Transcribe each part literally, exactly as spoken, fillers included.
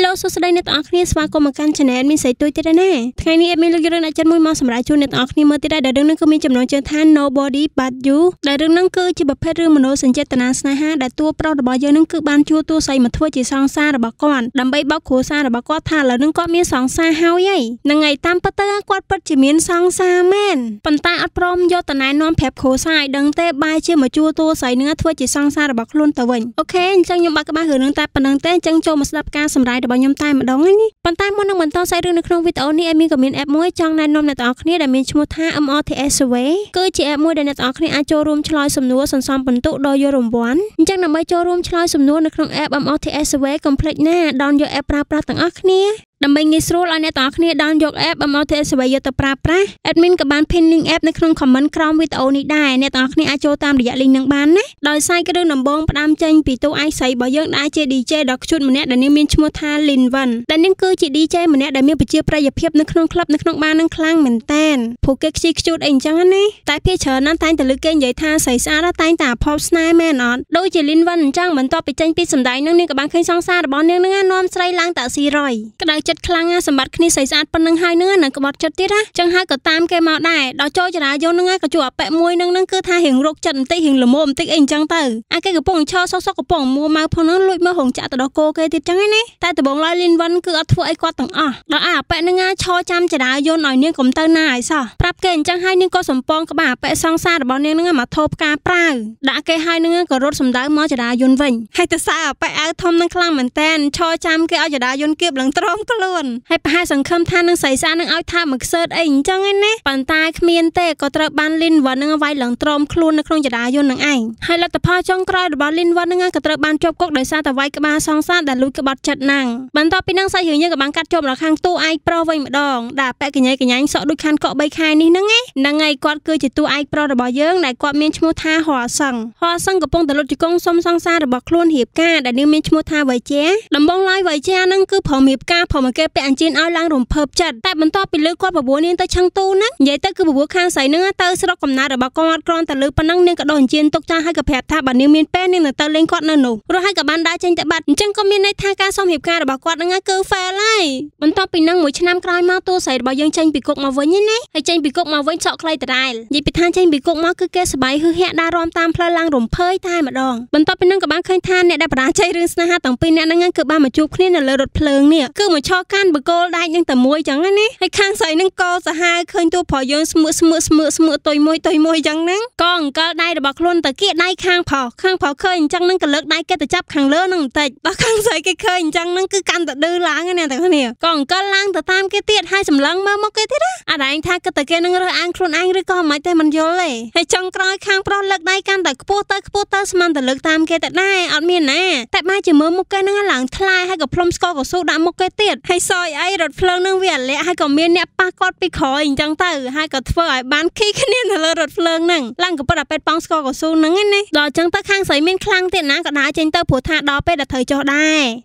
ลโหลสวัสดีในตอนนี้สวัสดีมาคันชแนลมีใส่ตัวที่ได้แน่ทั้งนี้เอ็มมีลูกยนต์อาจารย์มวยมาสำหรับช่วงในตอนนี้เมื่อที่ได้เดินนั่งก็มีจำนวนเจ้าท่าน nobody but you ได้เดินนั่งคือจีบเพศเรื่องมโนสัญจตนาสนะฮะได้ตัวปลอดบอลเยอะนั่งคือบานชัวตัวใส่มาทั่วจีซองซาระบก้อนดำใบบักหัวซาระบก้อนท่าแล้วนั่งก็มีสองซาเฮาใหญ่นั่งไงตามปัตตากวาดปัจจิมีนซองซาแมนปันตาอัดพร้อมยอดตนายน้อมแผลโขใส่ดังเตะใบเชื่อมาชัวตัวใส่เนื้อทั่วจีซองซาระบกลุ่นตะวันโอเคจังยมบักมาหือนั่งตาปันนั่งเตะจังโจมาสลับการสำหรับเดี๋ยวบางยมตายมาดองไงนี่ปันตายมันนั่งเหมือนตอนใส่เรื่องในครองวิตเอานี่เอ็มมีกับมีนแอปมวยจังในนมในตอนนี้แต่มีชมท่าอัมอทีเอสเวก็จะแอปมวยในตอนนี้อาจจะรวมชลอยสมนัวสันซอมปันตุโดยรวมวันจังนำไปจะรวมชลอยสมนัวในครองแอปอัมอทีเอสเวคอมเพล็กแน่ดอนโยแอปปราปราต่างอักนี้ดัมเบลงิสโรลในตอนนี้ดอนยกแอปอัมอทีเอสเวยต่อปราปราแอดมินกับบานเพนนิงแอปในครองคอมเมนต์ครองวิตเอานี่ได้ในตอนนี้อาจจะตามระยะลิงหนังบานนะโดยใส่กระดูกนำบงประดามเจนปีตัวไอใส่บ่อยเยอะได้เจดีเจดอกชุดมันเนี่ยแต่นี่มีชมท่าลินวันแต่นี่คือจีดีเจมันเนี่ยได้มีไปเชื่อประยับเพียบในครองคลับในครองบ้านนั่งคลั่งเหมือนแตนผูกเก็กซิกชุดเองจังนี่แต่พี่เฉินนั่นตายแต่ลึกเกินใหญ่ท่าใส่ซาและตายแต่พอสไนแมนอ่อนโดยจีลินวันจังเหมือนต่อไปเจนปีสมได้นั่งนี่กับบางเคยซองซาบอลเนื้อเนื้อนอมใส่ล้างแต่ซีรอยกระดาษจัดคลังสมบัติคณิตใส่ซาปนังไฮเนื้อหนังกระบอกจัดติระจังไฮก็ตามแกมาได้ดาวโจจะได้โยนง่ายกระจั่วแปะมวยนั่งนั่งคือท่าเห็นรกจันติเห็นหลุมมติเองจังเตอไอ้แกกระป๋องชอซอกกระป๋องมัวมาพอนั่งลุยมาหงจ่าแต่ดอกโกแกติดจังไงนี่แต่แต่บงลอยลินวันคืออัดทัวไอ้กอดต่างอ่ะดาวอ่ะแปะนั่งง่ายชอจำจะได้โยนหน่อยเนื้อกลมเตอร์หน้าไอ้ซะปรับเกณฑ์จังไฮนี่ก็สมปองกระบะแปะซองซาดบอลเนื้อนั่งมาทบกาปลาด่าแกไฮนั่งก็รถสมได้มอจะได้โยนวิ่งให้แต่ซาแปะไอ้ทอมนั่งคลั่งเหมือนแตนชอจำแกเอาจะได้โยนเก็บหลังตรงกลุ่นให้ไปให้สังคมท่านนั่งใส่ซานั่งเอาท่าหมึกเซิร์ดเองจังไงเนี่ยปันตายขมีนเตะก็ตระบันลินวันนั่งไว้หลังตรมคลุนนักครงจะได้ยนนังไอให้รัตพ่อจ้องกรอยบันลินวันนั่งก็ตระบันจบกกโดยซาแต่ไว้กระบาซองซาแต่ลุยกระบอดจัดนั่งบันต่อไปนั่งใส่หิ้งเยอะกับบางกัดจมหลังข้างตู้ไอโปรไว้หมดดองด่าแปะกันยัยกันยัยสอดดูคันเกาะใบคายนี่นั่งไงนั่งไงกอดเกยจิตตู้ไอโปรระบายเยอะไหนกอดเมียนชมูท่าห่อสั่งห่อสั่งกระปงแต่ลุจิกงส้มซองซาระบายคลุนหีบก้าแต่เนื้อเมียนชมูท่าไว้แจ้ลำบงลอยไว้แจ้นั่งคือผอมหีบก้าผอมมาเก็บเป็นอันจีนเอาล้างรวมเพิบจัดแต่บรรทัดไปเลือกกอดบัวเนียนตะช่างตู้นะใหญ่แต่คือบัวข้างใส่เนื้อเตอสระกำนาดบักกอดกรอนแต่เลือกปนังเนียนกระโดนจีนตกใจให้กับแผลท่าบันเนียนเมียนแป้นเนียนเตอเล่นกอดเนื้อหนูเราให้กับบันดาเจนแต่บัดจังก็มีในท่าการซ้อมหีบการบักกอดนั่งเกลือแฝงไล่บรรทัดไปนั่งหมวยชนะกลายมาตัวใส่บัวยังเจนปีกกมาไว้ยันไงให้เจนปีกกมาไว้เจาะใครแต่ได้ใหญ่ไปท่าเจนปีกกมาคือแกสบายคือแหะดารอมตามพลางรวมเพิบตายมาดองบรรทัดไปนั่งกับบังเคยท่าเนี่ยได้ปราชัยเรื่องนะฮะต่างปีเนี่ยนั่งเกือบบ้านมาจุกเนี่ยเลยรถเพลิงเนี่ยคือเหมือนชอบกันบักกอดได้ยังแต่มวยจังไงนี่ให้ข้างใส่นั่งกอสหายเคยตัวพอเยอะสมือสมือสมือสมือต่อยมวยต่อยมวยจังนั่งกองก็ได้ระบักล้นตะเกียได้ข้างพอข้างพอเคยจังนั่งก็เลิกได้แกแต่จับข้างเลิกนั่งแต่แล้วข้างใส่ก็เคยจังนั่งคือการแต่ดื้อล้างเนี่ยแต่คนเนี่ยกองก็ล้างแต่ตามแกเตี้ยให้สำลังมามกแกเตี้ยอะไรท่าก็แต่แกนั่งเรืออ้างครุ่นอ้างหรือก็ไม่แต่มันเยอะเลยให้จังกรอยข้างพอเลิกได้การแต่ปูเตอร์ปูเตอร์สมันแต่เลิกตามแกแต่ได้อัดเมียนแน่แต่มาจะมือมกแกนั่งหลังทลายให้กับพรมสกอกับสู้ดามกแกเตี้ยให้ซอยไอ้รถเพลิงนั่งเวียนและให้กับเมียนเนี่ยปากอดไปขออีกจังเตอร์ให้กับเฟอร์บ้านขี้ขเนี่ยเลยรถเพลิงนั่งล่างกับประดับเป็ดปองสกอกับสู้นั่งไงเนี่ยดอจังเตอร์ข้างใส่เมียนคลั่งเตี้ยนะก็ได้เจนเตอร์ผัวท่าดอเป็ดดัดเธอจอได้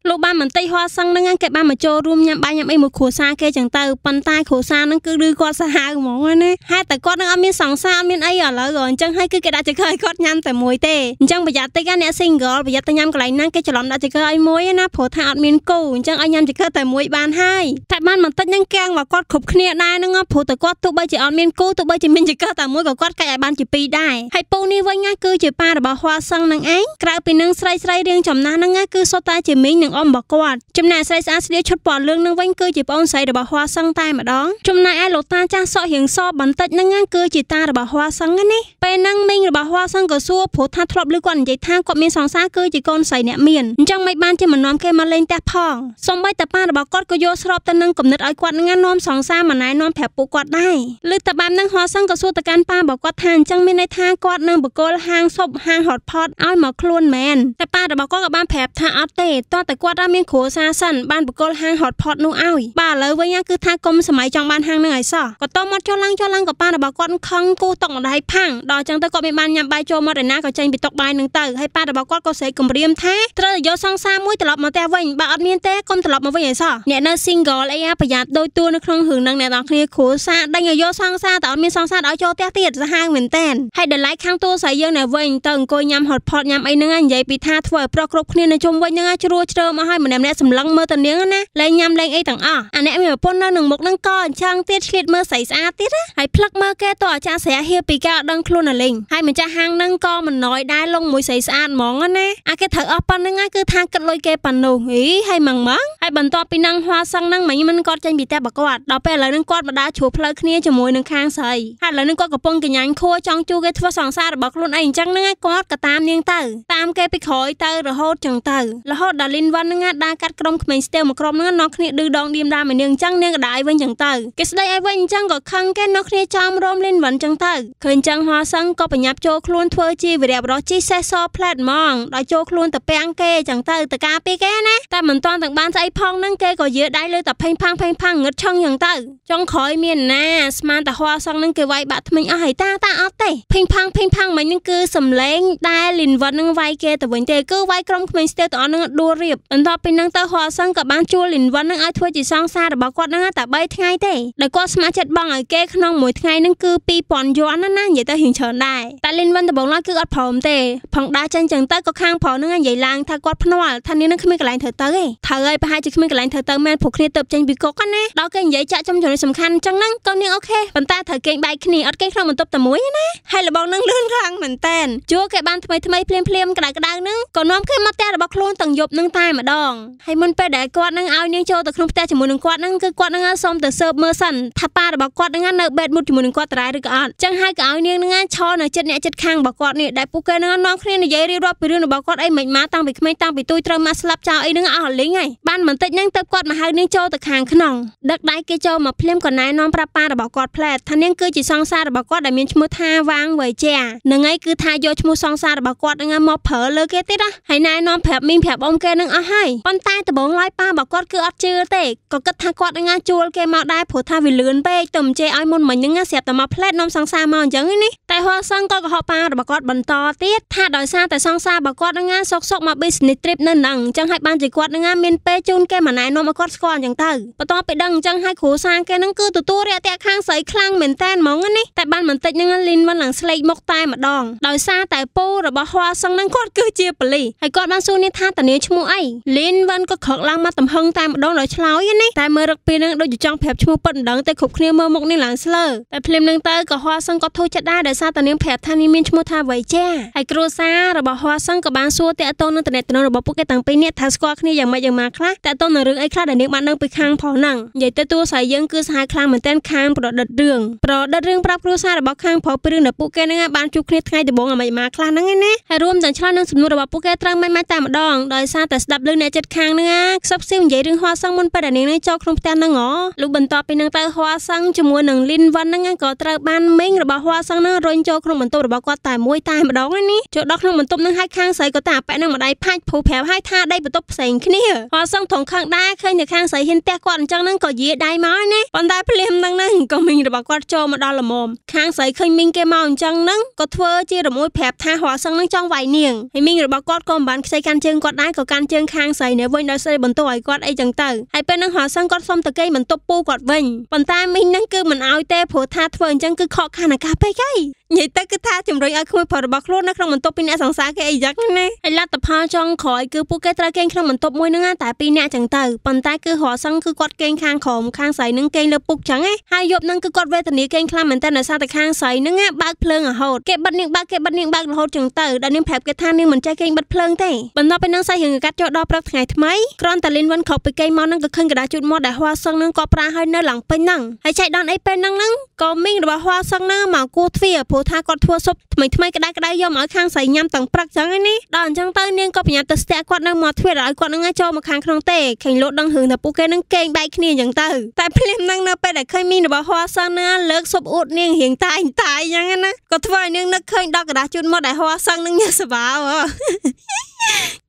ลูกบ้านเหมือนไตหัวซังนั่งไงแกบ้านมาโจรวมยำใบยำไอหมดขู่ซาแกจังเตอร์ปันตายขู่ซานั่งคือดื้อกอดสหายหมองเนี่ยให้แต่กอดนั่งเอาเมียนสองซาเมียนไอหย่าเลยก่อนจังให้คือแกได้จะเคยกอดยำแต่มวยเตะจังประหยัดเตะกันเนี่ยซิงเกิลประหยัดแต่ยำก็ไหลนั่งแกจะล้อมได้จะเคยไอมวยนะผัวท่าเมียนกูจังไอยำจะเคยแต่มวยบ้านให้แต่บ้านมันตั้งยังแกงว่ากอดขบขเนี่ยได้นั่งผัวแต่กอดตัวใบจะเอาเมียนกูตัวใบจะเมียนจะก็แต่มวยกับกอดไก่บ้านจะปีได้ให้ปูนี่ไว้ง่ายคือจะป้าระบาหัวซังนั่งเองกลายเป็นนั่งใส่ใส่เรียงจำนานั่งง่ายคือโซตาจะมีหนึ่งอมบอกกอดจำนายใส่อาเสียชดปอดเรื่องนั่งวิ่งคือจะป้องใส่ระบาหัวซังตายมาดองจำนายไอ้หลอกตาจ้าสอเหียงซอบันตัดนั่งง่ายคือจิตาระบาหัวซังงั้นนี่ไปนั่งมิงระบาหัวซังก็ซัวผัวท่าทรอบลึกกว่าใจท่ากอดเมียนสองซาคือจิกอนใส่เนี่ยเมียนจังไม่บ้านจะมันน้อมแกมาเล่นแต่พองสมใบแต่ป้าระบากอดก็โยสรอบแต่นั่งกบนิดไอ้กอดนั่งน้อมสองซามานายน้อมแผลปูกอดได้หรือแต่บ้านนั่งหัวซังก็ซัวแต่การป้าบอกกอดทานจังไม่ในท่ากอดนั่งบอกกอดห้างศพห้างหอดพอดอ้อยหมอคล้วนแมนแต่ป้าระบากอดกับบ้านแผลท่าอัดเตะต่อแต่กอดราเมียนโขซาสันบ้านบอกกอดห้างหอดพอดนู่อ้อยป้าเลยว่ายังคือท่ากลมสมัยจังบ้านห้างเหนื่อยซะก็ต้องมัดเจ้าลังเจ้าลังกับป้าระบากอดคังกูตกได้พังดอจังแต่กอดเป็นบ้านยำใบโจมอเรน่ากับใจไปตกใบหนึ่งเตอให้ป้าระบากอดก็ใส่กลมเรียมแท้เตอโยซองซามุ้ยตลอดมาแต่วิ่งบ้านอัดเมียนเตะกลมตลอดมาวิ่งซะ เนี่ยนซิงกอลไอ้ยาประหยัดโดยตัวในคลองหึงดังเนี่ยตอนนี้ขู่ซาดังอย่างโยซองซาแต่มีซองซาดอยโจเตี้ยเตี้ยจะห้างเหมือนเต้นให้เดินไล่ข้างตัวใส่ยังเนี่ยวิ่งเติงโกยยำหดพอดยำไอ้เนื้อใหญ่ปีท่าถวายประกรบเนี่ยในชมวิ่งยังไงจะรัวเจอมาให้เหมือนเนี่ยสำลังเมื่อตอนเนี้ยนะเลยยำแรงไอ้ต่างอ่ะอันนี้มีแบบปนหนึ่งบกนั่งก้อนช่างเตี้ยชิดเมื่อใส่ซาเตี้ยนะให้พลักมาแกต่อจะเสียเฮียปีก้าวดังคลุนอะไรให้มันจะห้างนั่งก้อนมันน้อยได้ลงมวยใส่ซาหมองอ่ะนะอ่ะแกเถอะปนนั่งง่ายคือทางกันลอยแกปนหนูเฮ้ยให้มังมังให้บรรทอไปนั่งหัวซังนั่งเหมือนมันกอดใจบีแต่บกวาดเราไปเลยนั่งกอดมาได้ชูเพลิดเพลินจมูกนั่งค้างใส่ให้เลยนั่งกอดกระปงกันยันโคจังจูแกทั่วสองซาบอกลุนไอ้จังนั่งกอดกระตามเนียงเตอตามแกไปขอยเตอหรือโฮจังเตอแล้วโฮดาลินวันนั่งง่ายได้กัดกลมเหมือนสเตลมากรมนั่งนกเนี่ยดื้อดองดีมดาเหมือนเนียงจังเนี่ยกระได้เว้นจังเตอแกสไลไอ้เว้นจังกอดคังแกนกเนี่ยจามร่มเล่นหวานจังเตอเคยจังหัวซังก็ไปยับโจคลุนทั่วจีไปเรียบร้อยจีเซซอแพลตมองเราโจคลุนแต่แป้งแกจังเตอแต่กาไปแกนะแต่เหมือนตอนต่างบ้านใจพองนั่งแกก็เยอะได้เลยแต่เพ่งพังเพ่งพังเงือกช่องอย่างเตอจงคอยเมียนนะสมานแต่หัวซองนั่งเกไว้บัดทำไมเอาหายตาตาเอาเตะเพ่งพังเพ่งพังมันยังคือสำเร็งได้ลินวันนั่งไว้แกแต่วันเตะก็ไว้กลมเหมือนสเตลต่อนั่งดูเรียบอันต่อเป็นนั่งเตอหัวซองกับบ้านจูลินวันนั่งเอาถ้วยจีซองซาแต่บอกว่านั่งแต่ใบทั้งไงเตะแต่ก็สมาชิกบังไอแกขนมหมวยทั้งไงนั่งคือปีปอนย้อนนั่นนั่นใหญ่เตอหิงเฉินได้แต่ลินวันแต่บอกว่าคืออัดผอมเตะผงได้จังจังเตอก็ข้างผอนั่งใหญ่ลางถ้ากอดพนวลท่านนี้นั่งขึ้นไม่กระไรเธอเตอเธอไปให้จะขึ้นไม่กระไรเธอเตอแมนผูกเคลียเติบใจบีโก้กันนะเราเก่งใหญ่จะจำอยู่ในสำคัญจังนั่งก็เนี่ยโอเคบรรดาเธอเก่งใบขี้หนีอัดเก่งเราเหมือนตบแต่มวยนะให้ระบองนั่งเลื่อนคลังเหมือนแตนจั่วแกบ้านทำไมทำไมเพลียมเพลียมกระดากระดางนึงก่อนน้อมขึ้นมาแต่ระบองโคลนต่างหยบนั่งตายมาดองให้มันไปแดกกวาดนั่งเอาเนี่ยโจแต่ขนมแต่จมูกนั่งกวาดนั่งคือกวาดนั่งส้มแต่เสิร์ฟเมอร์สันถ้าป้าระบองกวาดนั่งเนื้อเบ็ดมุดจมูกนั่งกวาดตายหรือก่อนจังให้ก็เอาเนี่ยนั่งช้อนเนี่ยจัดเนี่ยจัดข้างระบองกวาดเนี่ยได้ปุ๊กแกนั่งน้องขึ้นเนี่ยใหญ่รีบไปเรื่องระบองกวาดไอ้เหม็นมาตั้งไปไม่ตั้งไปตุยเติมมาสลับเจ้าไอ้นั่งเอาหลิงไงบ้านเหมือนเตะนั่งเติบกวาดมาหาเนี่ยโจแต่ข้างขนมดักได้เกโจมาเพลียมก่อนนายน้องประปาระบอกกอดแผลท่านยังคือจีซองซาระบอกกอดได้มีชมูท่าวางไว้แจหนึ่งไงคือทายโยชมูซองซาระบอกกอดงั้นมอเผลอเลยเกติละให้นายน้องแผลมีแผลอมแกนึงเอาให้ปนใต้ตะบงลอยป้าบอกกอดคืออัดเจือเตะก็กระทากอดงั้นจูลแกมาได้ผัวท่าวิลื่นไปต่ำเจไอมนเหมือนยังงั้นเสียบแต่มาแผลน้องซองซามาอย่างนี้แต่หัวซองก็กระหอบป้าระบอกกอดบรรทอเตี้ยท่าดอยซาแต่ซองซาบอกกอดงั้นซกซกมาบิสเนตทริปนั่นหนังจังให้บ้านจีกอดงั้นมีนเปจูนแกมานายน้องมากอดสกอร์อย่างเตอปตอไปดังจังให้ขู่ซางแกนั่งคือตัวตัวเรียแต่ข้างใส่คลั่งเหม็นแตนมองงั้นนี่แต่บ้านเหมือนติดยังงั้นลินวันหลังสไลด์มกตายมาดองดอยซาแต่ปูระบะหัวซังนั่งกอดคือเจี๊ยบเลยให้กอดบ้านซูนี่ท่าแต่เนื้อชมูไอลินวันก็ขอกล่างมาต่ำหึงตายมาดองดอยเฉลยนี่แต่เมื่อรักปีนั่งโดยจุดจ้องแผลชมูปนดังแต่ขบเคลียเมื่อมกนี่หลังเสลอแต่เพลิมนั่งเตอกับหัวซังก็ทูจัดได้ดอยซาแต่เนื้อแผลท่านี้มีชมูท่าไว้แจ้ให้ครูซาระบะหัวซังกับบ้านซูแต่โตนั่งแต่เนื้อแต่นระบะปุ๊กแกต่างไปเนี่ยทัสกอร์นี่อย่างมาอย่างมาคละแต่ต้นเรื่องไอ้คละแต่เนื้อมันนั่งไปข้างพอนั่งใหญ่แต่ตัวใส่ยังคือสายคลางเหมือนเต้นค้างปลดดัดเรื่องปลดดัดเรื่องปรับครูซาระบอกค้างพอไปเรื่องเด็กปุ๊กแกนั่งบ้านจุกนิดไงเด็กบงอ่ะไม่มาคลางนั่งไงเนี่ยให้ร่วมจังชาตินั่งสมนุนระบอกปุ๊กแกตรังไม่มาตามดองดอยซาแต่สลับเรื่องในจัดค้างนั่งซับซิ่งใหญ่เรื่องหัวซังมันไปแต่เนี่ยนั่งจอกคลุมแตนนั่งอ๋อลูกบรรทอไปนั่งเตอหัวซังจมูกหนังลิ้นวันนั่งก่อตระบ้านเม้งระบอกหัวซังนั่งรอนจอกคลุมเหมือนตัวระบอกกว่าตายมวยตายมาดองไงนี่จอกดอกนั่งเหมือนต้มนั่งให้ค้างใส่ก็ตาแปะนั่งมาได้พายผูแผลให้ท่าได้ประตบใส่ขี้เนี่ยหัวซังถงค้างได้เคยเนี่ยค้างใส่เห็นแต่ก่อนจังนั่งก่อเยอะได้ไหมนี่ปนได้เพลิมนั่งนั่งก็มีระบกวัดโจมาดอลละมอมข้างใส่เคยมิงแกเมาจังนั่งก็เทอจีระมวยแผลท่าหัวซังนั่งจ้องไหวเนียงให้มิงระบกวัดกอมบันใส่การเชิงกอดได้กับการเชิงข้างใส่เนี่ยวิ่งได้ใส่บนตัวไอ้กอดไอ้จังเตอให้เป็นนั่งหัวซังกอดส้มตะเกียบเหมือนตบปูกอดวิ่งปนได้มิงนั่งคือเหมือนเอาแต่ผัวท่าเทอจังคือขอขานกาไปใกล้ใหญ่แต่คือท่าจมรอยไอ้ขโมยพอระบกล้วนนั่งครั้งเหมือนตบปีนไอ้สังสารแกไอ้ยักษ์นี่ไอ้ลัดตะพาจ้องคอยคือปูแกตะเกียบครั้งเหมือนตบมวยนั่งแต่ปีนไอ้จังเตอปนได้คือหัวซังคือกอดเกียงข้างขอมข้างใส่นั่งเกงเลือปุกจังไงหายยบนั่งคือกอดเวทนี้เกงคลำเหมือนแต่หน้าซาแต่ข้างใส่นั่งไงบักเพลิงอ่ะโหดเก็บบัดนิ่งบักเก็บบัดนิ่งบักโหดจังเตอร์ดันนิ่งแผลเก็บท่านิ่งเหมือนใจเกงบัดเพลิงเตะบรรดาเป็นนั่งใส่หิ้งกัดเจาะดอปรักไงทำไมกรอนแต่ลินวันขอบไปเกงมอนั่งก็ขึ้นกระดาษจุดมอได้หัวซังนั่งกอปลาให้เนื้อหลังไปนั่งให้ใจดันไอเป็นนั่งนั่งก็มิ่งหรือว่าหัวซังนั่งหมากูเฟียผู้ท่ากอดทั่วศพทำไมทำไมกระดาษกระดาษยอมเอาข้างใส่ยำต่างปรักจังไงนี่ดันจังเตอร์เนียงก็พยายามตัดแสกอดนั่งมอเฟียหลายกอดนั่งโจมาค้างครองเตะแข่งรถดังหึงแต่ปุ๊กแกนั่งเกงใบขี้อย่างเตอร์แต่เพลิมนั่งไปแต่เคยมีหรือว่าหัวซังนั่งเลิกศพอุดเนียงเหียงตายตายยังไงนะก็ทว่าเนียงนักเคยดอกกระดาษจุดมอได้หัวซังนั่งเงียบสบาย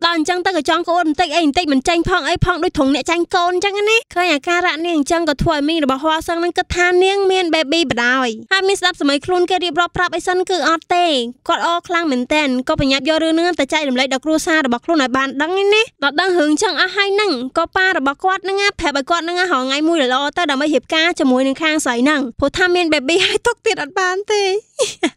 ตอนจังตากระจองโกนเตะเองเตะเหมือนจังพองไอ้พองด้วยถุงเนี่ยจังโกนจังอันนี้ใครอยากการะเนี่ยจังก็ถวยมีหรือบ่หัวซังนั่งกระทานเนี่ยเมียนเบบี้บ่ได้ถ้ามีสับสมัยครุ่นก็รีบรอบปรับไอ้ซันคือออเตะกอดอคลังเหมือนเต้นก็ไปยับย่อเรื่องแต่ใจดำเลยดอกครูซาดอกครูหน่อยบานดังอันนี้ดอกดังหึงจังอาให้นั่งก็ป้าดอกกอดนั่งแผลใบกอดนั่งห่อไงมือเดี๋ยวรอแต่ดอกไม่เห็บก้าจมูกหนึ่งข้างใส่นั่งพอถ้าเมียนเบบี้ให้ตกติดอัดบานเต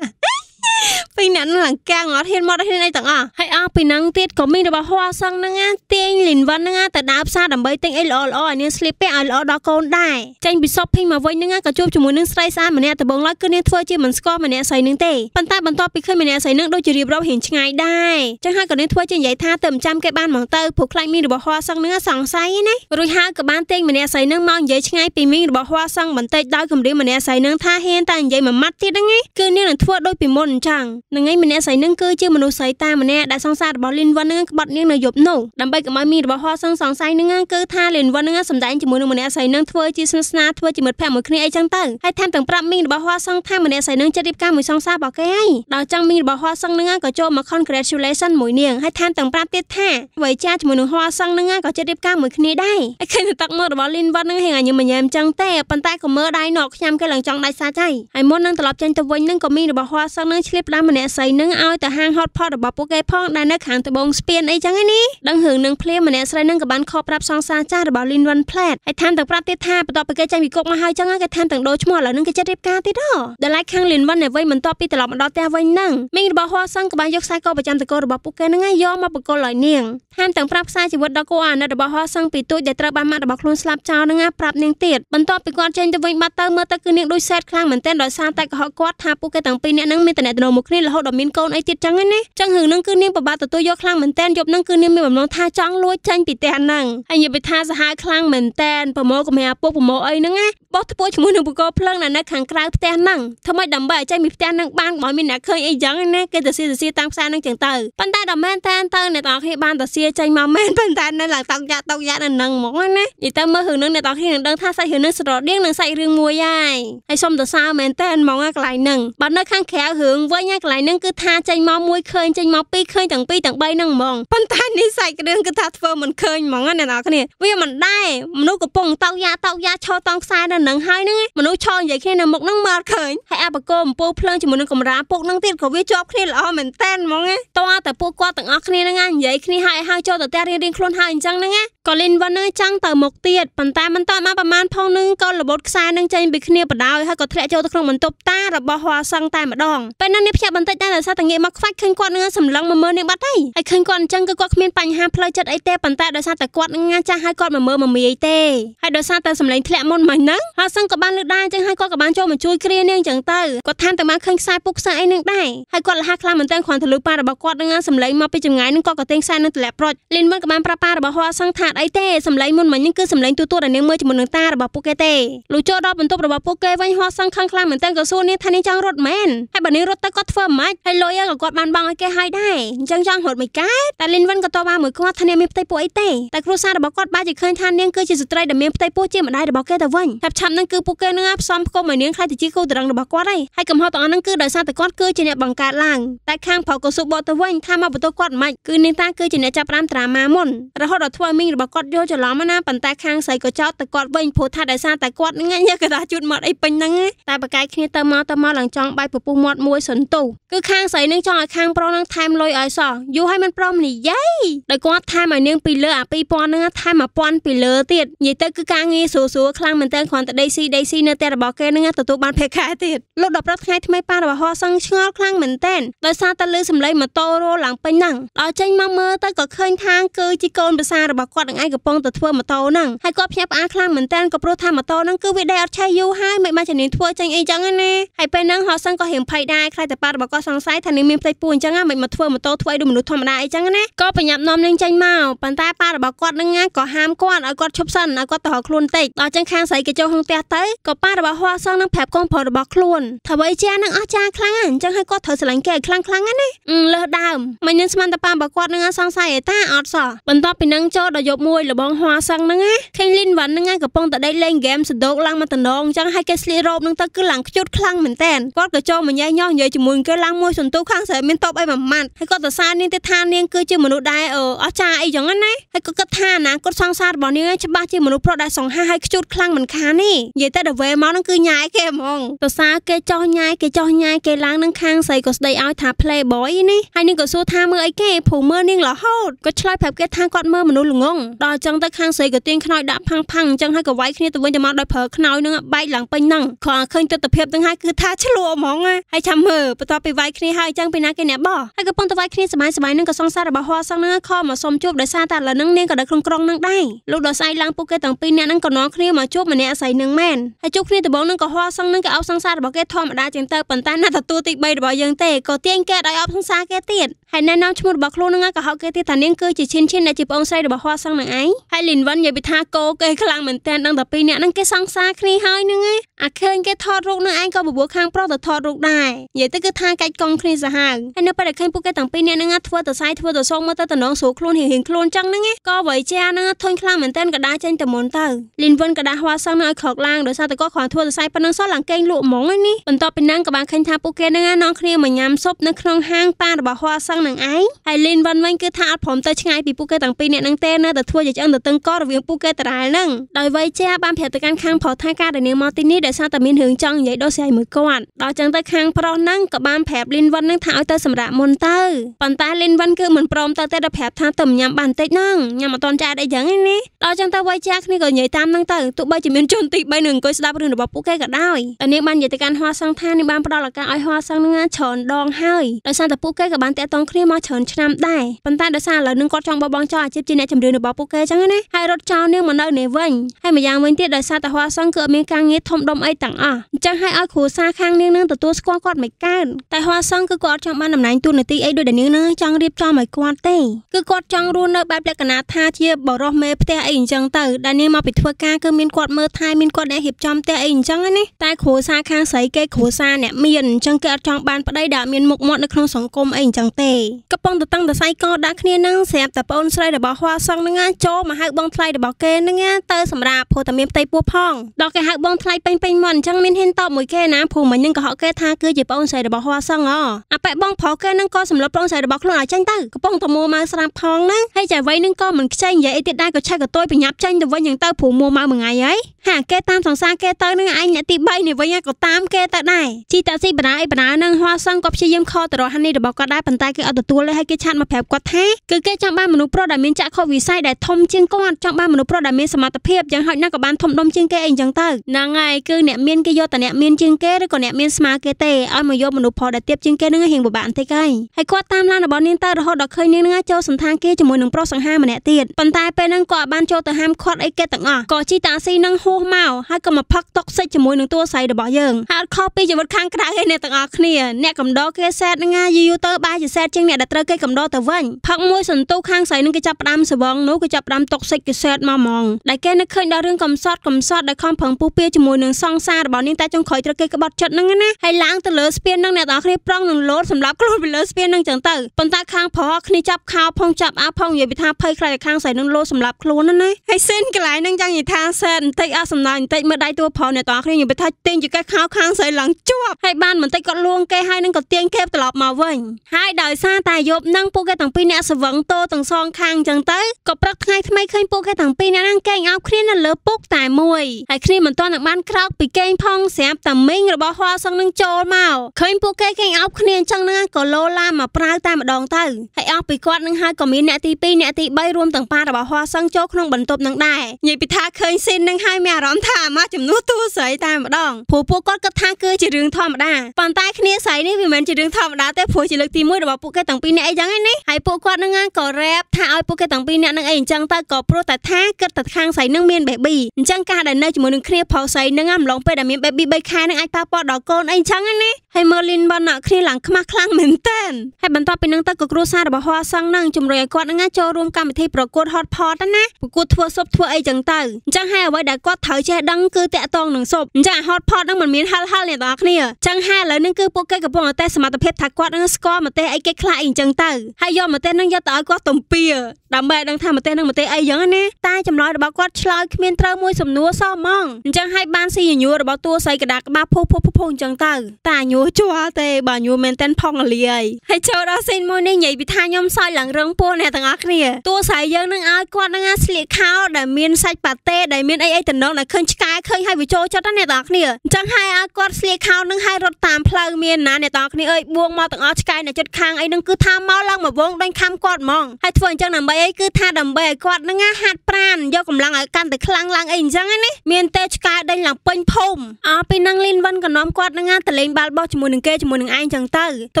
ะปีนั้นหลังแกงอเทียนมอดเทียนไอต่างอ่ะให้อ้าปีนังเตี้ยก็มีเดบะหัวซังนั่งเตี้ยหลินวันนั่งแต่ดาบซาดับเบย์เตี้ยไอลอลอเนี่ยสลิปเป้ไอลอดอกนได้ใจบิซอพิงมาไว้นั่งกระจุบจมูกนั่งสไลซ่ามันเนี่ยแต่บงลักก็เนี่ยถ้วยจีมันสกอมันเนี่ยใส่นึ่งเตะปันตาปันตอปีขึ้นมันเนี่ยใส่นึ่งโดยจีรีบเราเห็นไงได้จังห้าก็เนี่ยถ้วยจีใหญ่ท่าเติมจำแกบ้านหมองเตอร์ผูกคล้ายมีเดบะหัวซังนั่งสองไซน์เนี่ยรุ่ยห้ากับบ้านเตี้ยมันเนี่ยใส่นึ่งมองใหญ่ไงปีมีเดบะหัวซังมันเตะดาวขึ้นดีมันเนี่ยใส่นึ่งท่าเฮนแต่ใหญ่มันมัดที่ดังไงคือเนี่ยถ้วยโดยปีมนจังนั่งไงมันเนี่ยใส่นึ่งคือชื่อมนุษย์ใส่ตามันเนี่ยได้สองสายบอลลินวันนึงกับบอลเนี่ยหน่อยหยบหนูดำไปกับมามีดบอลหัวสองสองสายนึงคือท่าลินวันนึงสมใจจมูกนึงมันเนี่ยใส่นึ่งทั่วจีสนาทั่วจีมือแผ่มือคลีไอจังเตอร์ให้แทนต่างปรับมีดบอลหัวสองท่ามันเนี่ยใส่นึ่งจะรีบก้าวมือสองสายบอกแกให้ดาวจังมีดบอลหัวสองนึงก็โจมมาคอนแกรชูเลชันหมุนเนียงให้แทนต่างปรับติดท่าไว้จ้าจมูกนึงหัวสองนึงก็จะรีบก้าวมือคลีได้ไอเคยตักมือบอลลินวันนึงให้งานยังมันยามจังเตะปันใต้ก็มือได้หนอกยามก็หลังจังได้ซาใจไอมดนึงตลอดจันตะวันนึงก็มีดบอลหัวสองนึงคลิปแล้วมันเนี่ยใส่นึ่งเอาแต่ห้างฮอตพอดบอปเกย์พองได้นักขังตะบงสเปียนไอจังไอนี้ดังหึงนึงเพลย์มันเนี่ยใส่นึ่งกับบ้านคอปรับซองซาจ้าดบอลินวันแพลดไอท่านต่างประเทศท่าประตอไปเกย์ใจวิกกมาหายจังไอกับท่านต่างโดชมัวเหล่านึงก็จะรีบการติดดอเดลัยข้างลินวันเนี่ยไว้มันต่อปีตลอดมันดอแต่ไว้นั่งไม่ดบอหัวซังกับบ้านยกไซก็ประจำตะโกดบอปเกย์นั่งไงย่อมาปะโกลอยเนียงท่านต่างปรับไซจีวัดดอกกวนดบอหัวซังปีตัวเดตระบามาดบอคลุนสลับเจ้านั่งไงปรับเนียงติดมันต่อไปกวนเจนตะวันมาเตอร์เมื่อตะคืนเนียงด้วยเซตคลางเหมือนเต้นดอยซานแต่ก็ฮอกวัดท่าปุ๊กเกย์ต่างปีเนี่ยนั่งมีแต่เนี่ยโนมุกนี่แล้วฮอกดอกมินโกนไอจิตจังไงนี่จังหึงนั่งคือเนี่ยปะบาตตัวยกคลังเหมือนแตนยบนั่งคือเนี่ยมีแบบน้องท่าจ้องล้วยจันปิดแตนนั่งไอ้เนี่ยไปท่าสหายคลังเหมือนแตนปะโมกับแม่ปุ๊บปะโมไอ้นั่งไงบอสตัวชมูหนุ่มปะโกเพลิงนั่นนะขังกลางแตนนั่งทำไมดำใบใจมีแตนนั่งบ้านหมอมีหนักเคยไอ้ยังนี่เกิดแต่เสียแต่เสียตามแซนนั่งเฉียงเตอร์ปันตาดำแม่แตนเตอร์ในตอนที่บ้านแต่เสียใจมาแม่ปันตาในหลังตอกยาตอกยานั่งนั่งหมองนี่ไอ้เตอร์เมื่อหึงนั่งในตอนที่นั่งเดินท่าใส่หึงนั่งสระเลี้ยงนั่งใส่เรื่องมวยใหญ่ไอ้ส้มแต่ซาแม่แตนมองอะไรนั่งบ้านนั่งข้างแขวหึงว่าอย่างไรนั่งคือท่าใจมอมวยเคยใจมอปีเคยต่างปีต่างใบนั่งมองปันตานี่ใส่กระเดื่องกระทัดเฟอร์มันเคยมองนั่นน่ะคนนี้วิ่งมันได้มนุษย์กระปงเตายาเตายาชอตองทรายนั่นหนังหายนึงมนุษย์ชอใหญ่แค่นั้นมกนั่งมาเคยให้อาปะโกมปูเพลิงจมูกนั่งกำราปุกนั่งติดกับวิจอบคลีนอ้อเหมือนเต้นมองไงตัวแต่ปูกว่าต่างอักนี่นั่งใหญ่คลีนหายหายชอแต่แต่เรียนโคลนหายจังนั่งไงก็เล่นวันนั่งจังแต่หมกเตี้ยปันตามันต่อมาประมาณพองนึงก็ระบดทรายนั่งใจบิคเนียปะดาวให้ก็แทะเจ้าตะครงมันตบตาระบหัวซังตามาดองเป็นนั่นนี่พิจารณาได้แต่ซาต่างเงี้ยมักฟัดขึ้นก้อนเนื้อสำลังมาเมื่อเนี่ยบัดได้ไอ้ขึ้นก้อนจังก็ก้อนเมียนปัญหาเพลย์จัดไอเต้ปันแต่โดยซาแต่ก้อนงานจะให้ก้อนมาเมื่อมามีไอเต้ให้โดยซาแต่สำลังแทะมนมันนั่งหาซังกับบ้านเลือกได้จังให้ก้อนกับบ้านโจมันช่วยเคลียร์เนื่องจังเตอร์ก็ท่านแต่มาขึ้นทรายปุ๊กทรายไอหนึ่งได้ให้ก้อนละห้าคลาเหมือนเต้นควันทะลุปลาระบก้อนงานสำลังมาไปจำไงนึงก้อนกับเต้งทรายนั่งแหลบรถลินมันกับบ้านปลาปลาระบหัวซังถาดไอเต้สำลังมนมันยังคือสำลังตัวตัวแต่เนื้อเมื่อจมูกหนังตาระบปุ๊กเต้ลูโจดอเป็นตัวระบปุ๊กเกย์ไว้หัวซังข้างคลาเหมือนเต้นกระซูนี่ท่านนี้จังรถแมนให้บัดนี้รถตะก็เฟิร์มมัดให้ลอยกับกอดบานบังไอ้แกให้ได้จังจังหดไม่กัดแต่ลินวันก็ตัวมาเหมือนกับว่าท่านเนี่ยมีไตปูไอเต้แต่ครูซาดบอกกอดบ้าจะเคยท่านเนี่ยคือจิตสุดใจแต่มีไตปูเจี๊ยบมาได้แต่บอกแกแต่วันทับช้ำนั่นคือปูแกเนื้อซ้อมก็เหมือนเนื้อใครติดจีกูแต่ดังแต่บอกกอดได้ให้กับห่อตอนนั่นคือโดยซาแต่กอดคือจีเนี่ยบังการล่างแต่ข้างเผากระสุบบอกแต่วันข้ามาประตูกอดมัดคือเนื้อตาคือจีเนี่ยจับรามตรามาหม่นแล้วห่อดทั่วมิ่งแต่บอกกอดโยจะล้อมหน้าปั่นแต่ข้างใส่กระเจ้าแต่กอดเว้นโพธาโดยซาแต่กอดงั้นเนี่ยกระดาจุดหมดไอเป็นนั่งแต่ปากกายขี้เตอมอเตอมอหลังจองใบปูปูหมดมวยสนตุคือข้างใส่เนื้อจองข้างปรองนั่งไทม์ลอยไอซออยู่ให้มันปลอมนี่ยัยโดยกอดไทม์มาเนียงปีเลอปีปอนนึงไทม์มาปอนปีเลอเตียดยิ่งเตอคือการงี้สูสูคลั่งเหมือนเต้นควันแต่ได้ซีได้ซีเนื้อเตอระบอกแกนึงแต่ตัวบานเพคาเตียดลูกดอกรักไงทำไมป้าระบอกฮอซังเชื่อคลั่งเหมือนเต้นโดยซาตะลือสำเร็จมาโตโรหลังไปนั่งเอาใจมาเมื่อเตอก็เคยทางคือจิโกนภาษาระบอกกอดง่ายกับปองแต่ทั่วมาโตนั่งให้กอดเพียบอาคลั่งเหมือนเต้นกับโปรธามาโตนั่งคือวิได้อัดใช้ยูให้ไม่มาจะหนีทั่วจังไอจังอันนี้ให้ไปนั่งฮอซังก็เห็นไพ่ได้ใครแต่ป้าระบอกก็ซังไซทันนี้มีไตปูนจังอ่ะไม่มาทั่วมาโตทั่วดูมนุษย์ธรรมดาไอจังนะก็ไปยับน้อมเลี้ยงใจเมาปันตาป้าระบอกกอดนั่งงานก็ห้ามก้อนเอากอดชบสั้นเอากอดต่อคลุนเตะต่อจังคางใส่กระโจห้องเตะเตะก็ป้าระบอกหัวซ่องนั่งแผลก้องพอระบอกคลุนถ้าไว้เจ้านั่งอาจารย์คลังจังให้กอดเธอสลังแก่คลังคลังงั้นนี่อืมเลิศดามมันยังสมันตาป้าระบอกกอดนั่งงานซ่องใส่ตาออดสอปันตาไปนั่งโจดยบ มวยหรือบ้องหัวซังนั่งไงแข่งลินวันนั่งไงกับป้องแต่ได้เล่นเกมสะดวกลังมาตะนองจังให้แกสลีโรบนั่งตะคือหลังจุดคลั่งเหมือนแตนก็กระโจมเหมือนย่อยย่อยเยอะจมูกก็ลังมวยส่วนตัวคลั่งใส่เป็นตบไอ้หม่ำมันให้ก็แต่ซาเนี่ยแต่ทานเนี่ยคือเจอมนุษย์ได้เอออาจารย์ไอ้อย่างนั้นไงให้ก็กระทานนะก็ซังซาดบ่อเนี่ยฉบับเจอมนุษย์เพราะได้สองห้าให้จุดคลั่งเหมือนขานี่เยอะแต่เดเวมอนั่งคือย้ายแกมองแต่ซาแกจ่อย้ายแกจ่อย้ายแกล้างนั่งคางใส่ก็ได้เอาท่าเพลย์บอยนี่ให้นี่ก็สู้ท่าเมื่อไอ้แกผูเมื่อนี่หล่อฮอดก็ชลายแผลแกทางกอดเมื่อมนุษย์หลงงดอยจังตะคางใส่ก็เตียงขนอยดับพังๆจังให้ก็ไว้ขึ้นตัววันจะมาดอยเผลอขนอยนึงใบหลังไปนั่งขอขึ้นตัวตะเพียบตั้งให้คือท่าชะลัวมองไงให้ทำเมื่อประต่อไปไว้ขึ้นให้จังไปนักแกเนี่ยบ่ให้ก็ป้องตัวไว้ขึ้นสบายสบายนึงก็ซองซาดบ่หัวซองนึงข้อมาสมจูบดอยซาตัดละนึงเนี่ยก็ได้คล่องคล่องนึงได้ลูกดอยใส่ล้างปุ๊กแกตั้งปีเนี่ยนั่งก็น้องขึ้นมาจูบมาเนี่ยใส่นึงแม่นให้จูบขึ้นตัวบ้องนึงก็หัวซองนึงก็เอาซองซาดบ่แกทอมได้จังเตอปั่นตาหน้าตะตัวติใบบ่ยังเตะก็เตียงแกได้เอาซองซาแกเตียดให้แนะนำชมุดบักลูนึงก็เขาแกที่ฐานนี้คือจีชินชินในจีบองไซดบักหัวซังหนังไอให้ลินวันอย่าไปทาโกเกยคลังเหมือนแตนตั้งแต่ปีเนี่ยนั่งแกซังซาคลีหอยนึงไงอาเคินแกทอดลูกนึงไอก็บวบข้างเพราะแต่ทอดลูกได้อย่าแต่ก็ทาไก่กองคลีสหางให้เนื้อไปแต่เคินพวกแกตั้งปีเนี่ยนั่งอัดทัวแต่ไซทัวแต่ทรงเมื่อแต่แต่น้องสูคลูนเห็นเห็นคลูนจังนึงไงก็ไหวแจนั่งทนคลังเหมือนแตนก็ได้เจนแต่มนเตอร์ลินวันก็ได้หัวซังหนังขอกล่างโดยซาแต่ก็ขวานทัวแต่ไซปนังซ้อนหลังแกงลูกหมองอันนี้มันต่อเป็นนั่งกับบางคันทาพวกแกนั่งน้องคลีเหมือนยำซบนักครองห้างป้าบักหัวซังหนังไอให้ลินวันวันก็ทาผอมเตยช่างไอปีปุ๊กแกต่างปีเนี่ยนั่งเต้นนะแต่ทั่วจะเจ้าแต่ตึงก้อระเวียงปุ๊กแกตรายนั่งโดยไว้แจ้บ้านแผลตะการค้างพอท่าการแต่เนื้อมอตินี่เดี๋ยวซาแต่มีถึงจังใหญ่โดนใส่มือก้อนโดยจังตะค้างพร้อมนั่งกับบ้านแผลลินวันนั่งเท้าเตยสำระมนเตยปันตาลินวันก็เหมือนปลอมเตยแต่แผลท่าต่ำยำบานเตยนั่งยำมาตอนใจได้ยังไงนี่โดยจังตะไว้แจ้นี่ก็ใหญ่ตามนั่งเตยตุ๊บใบจะมีจนติใบหนึ่งก็สลับเรื่องแบบปุ๊กแกก็ได้อันนี้บ้านใหญ่ตะการหัวซังท่าในบ้านพร้อมหลักการอ้อยหัวซังเนื้อฉอนดองให้โดยซาแต่ปุ๊กแกกับบ้านเตยต้องเคลียร์มาฉอนชนะได้ปันตาเดี๋ยวซาเหล่านึงก็จังบอบองจ่อจิบจีนในจำเดือนหรือบอกปุ๊กแกจังไงนะให้รถเจ้าเนี่ยมันเดินในวิ่งให้มายังวิ่งเตี้ยเดี๋ยวซาแต่หัวซังเกือบมีการเงี้ยทมดมไอต่างอ่ะจังให้อ้อยขู่ซาข้างเนี่ยนึงแต่ตัวสควอตกอดไม่กันแต่หัวซังก็กอดจังบ้านหนำไหนตัวในตีไอด้วยเดี๋ยวนี้นะจังรีบจ่อไม่กวาดเต้ก็กอดจังรุ่นเนอแบบเล็กนาท่าเทียบบอกรอเมย์เตี้ยไอจังเต๋อเดี๋ยวนี้มาปิดทัวร์กาก็มีกอดเมื่อไทยมีกอดในหิบจอมเตี้ยไอจังไงนะแต่ขู่ซาข้างใส่แกขู่ซาเนี่ยมีหยันจังแกจังบ้านไปได้ด่ามีหมกหมดในคลองสังคมไอจังเต๋อกระป๋องตั้งแต่ไซก็ดักเนี่ยนั่งเสียบแต่ปนไซเดบหัวซังนั่งโจมาหักบองไซเดบเกนนั่งเตอร์สำราโพแต่เมียไตปัวพ่องดอกแกหักบองไซเป็นเป็นมันจังมินเห็นตอบมวยแกนะผูเหมือนยังกับเขาแกท่าคือจีบปนไซเดบหัวซังอ๋ออะแปะบองพอแกนั่งก็สำรับปนไซเดบคลุนอาจังเตอร์กระป๋องตะโมมาสลับพองนั่งให้ใจไว้นั่งก็เหมือนใช่ใหญ่ไอติดได้ก็ใช่กับตัวไปยับจังแต่ว่าอย่างเตอร์ผูโมมาเหมือนไงยัยหากแกตามสองซาแกเตอร์นั่งไอเนี่ยติใบเนี่ยว่ายังก็ตามแกแต่ได้จีตาซีบนาไอปนานั่งหัวซังก็เชี่ยมคอแต่รอฮันนี่เดบก็ได้ปันไตแกเอาตัวเลยให้แกชัดมาแผลกว่าแท้คือแกจังบ้านมนุษย์โปรดมินจะเข้าวิสัยได้ทมเชียงก้อนจังบ้านมนุษย์โปรดมินสมรรถเพียบยังหอยหน้ากับบ้านทมดมเชียงแกเองจังเตอร์นางไงคือเนี่ยเมียนแกโยแต่เนี่ยเมียนเชียงแกหรือก่อนเนี่ยเมียนสมาเกเตเอามาโยมนุษย์พอได้เทียบเชียงแกนึงเห็นบ่บ้านเตะไกให้กวาดตามร้านบอลเนียนเตอร์หอดเคยเนียนเงาโจสันทางแกจมูกหนึ่งโปรสังห้ามาเนี่ยตีดปันตายไปนั่งกอดบ้านโจแต่ห้ามคอดไอ้แกต่างอ่ะกอดชีตาซีนั่งโฮเมาให้ก็มาพักตกใส่จมูกหนึ่งตัวใส่เดบอเยิงหาข้อปีจะวัดข้างกระไดเนี่ยต่างอ่ะเนี่ยเนี่ยกำดอแกแซดง่ายยูยูเตอร์บ้าจะแซดเชียงเนี่ยดัตเตอร์แกกำดอแต่วันพักมวยสันตู้ข้างใส่นึงก็จับรำสวงนู้ก็จับรำตกใส่กิเซตมามองได้แกนึกเคยได้เรื่องกำซอดกำซอดได้คอมผังปูเปียจมูกหนึ่งซองซาดบอลนิ่งแต่จงคอยตะเกียกบอดจัดนั่งนะให้ล้างตะเลสเปียนนั่งเนี่ยตาคลีปร่องหนึ่งโลสำหรับกลูเป็นเลสเปียนนั่งจังเตอร์ปันตาข้างพอคลีจับขาวพองจับอาพองอย่าไปทาเพยใครข้างใส่หนึ่งโลสำหรับคลูนั่นนะให้เส้นกลายนั่งจังอยู่ทางเส้นเตะอาสำนักเตะเมื่อได้ตัวพอเนี่ยตาคลีอยู่ไปทาเตียงอยู่แกข้าวข้างใส่หลังจ้วบให้บ้านเหมือนเตะกอดลวงแกให้นั่งกอดเตียงแคบตลอดมาเว้ยให้ดอยซาตายยบนั่งปูแกต่างปีเนี่ยสวงโตต่างซองข้างจังเตอร์ก็ปรักไงทำไมเคยปูแกต่างปีเนี่ยนั่งแกงเอาคลีนั่นเลิฟปุกตายมวยไอ้คลีมันตอนหนักบ้านคราวปีแกงพองเสียบแต่มิ่งหรือบ่หัวซังนั่งโจเมาเคยปูแกแกงเอาคลีจังนั่งก็โลลามาปลายตายมาดองเตอร์ไอ้เอาปีกอดนั่งให้ก็มีเนี่ยตีปีเนี่ยตีใบรวมต่างปลาหรือบ่หัวซังโจขนมบรรทบนั่งได้ยิ่งปีท่าเคยเซ็นนั่งให้แม่ร้อนท่ามาจำนู้ตู้ใส่ตายมาดองผัวปูกอดก็ท่าเกยจีรึงทอมได้ปอนตายคลีใส่นี่พี่เหมือนจีรึงทอมได้แต่ผัวจีรึงตีมวยหรือบ่ปูแกต่างปีเนี่ยไอ้ยังไงนี่ไอ้ปูกอดนั่งงานก็แรบท่าไอ้ปูแกต่างปีเนี่ยนั่งไอ้จังเตอร์ก็โปรแต่ท่าเกิดตัดข้างใส่นั่งเมียนเบบี้จังการดันเนจมูกหนึ่งเคลียร์พอใส่นั่งอ้ำลงไปดันเมียนเบบี้ใบคายนั่งไอ้ป้าปอดดอกโกนไอ้จังอันนี้ ให้เมลินบอหนักครีหลังขมักคลั่งเหมือนเต้นให้บรรดาเป็นนังตะกุกรูซาดบะฮอซังนั่งจุ่มเรียกว่านั่งโจรวมกันไปที่ประกวดฮอตพอตนะประกวดทัวร์ศพทัวร์ไอจังเตอร์จังให้ไว้ได้กว่าเถาแช่ดังคือแต่ตองหนึ่งศพจังฮอตพอตนั่งเหมือนมีฮัลฮัลเนี่ยตอกเนี่ยจังให้แล้วนั่งคือโปเกกับพวกแต่สมาตเพชรทักกว่านั่งสกอมาเตะไอเกคลาไอจังเตอร์ให้ย่อมาเตะนั่งย่อต่อกว่าตุ่มเปียดำใบดังทำมาเตะนั่งมาเตะไอยังเนี่ยตาจำลอยบะกว่าชลอยเมียนเตอร์มวยสมนัวซ้อมมองจังให้บ้านซีหยัวบะตัวใส่กระดาษบ้าพกพกพกจังเตอร์ตาหยัวชัวเตบายูเมนเต้นพองเลยให้เจ้าราเซนโมนี่ใหญ่พิธายมซอยหลังเรื่องปูในต่างอักเนี่ยตัวสายเยอะนั่งอากวนนั่งอาสลิดข้าวได้เมียนใส่ปาเต้ได้เมียนไอไอแต่น้องได้เคลื่อนกายเคลื่อนให้วิโจเจ้าตั้งในต่างอักเนี่ยจังให้อากวนสลิดข้าวนั่งให้รถตามเพลิงเมียนนะในต่างอักเนี่ยเอ้ยบวงมาต่างอักกายในจุดคางไอ้นั่งคือท่าเมาลังมาวงดังคำกอดมองให้ทวนจังหนังใบไอคือท่าดังใบกอดนั่งอาหัดปราณยกกำลังไอการแต่คลังลังไอจังไอ้เนี่ยเมียนเตชกายได้หลังเป็นพุ่มอ๋อไปนั่งเล่นวันกับน้องกอดนั่งอาแต่เล่นบาลบอจมูกหนึ่งเกจมูกหนึ่งไอจังเตอร์แต่